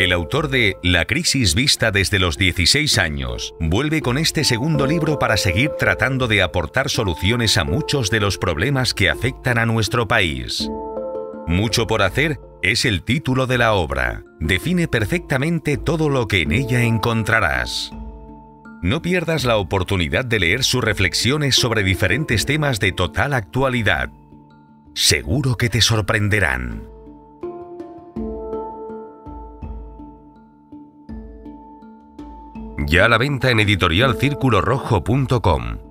El autor de La crisis vista desde los 16 años vuelve con este segundo libro para seguir tratando de aportar soluciones a muchos de los problemas que afectan a nuestro país. Mucho por hacer es el título de la obra. Define perfectamente todo lo que en ella encontrarás. No pierdas la oportunidad de leer sus reflexiones sobre diferentes temas de total actualidad. Seguro que te sorprenderán. Ya a la venta en editorialcirculorojo.com.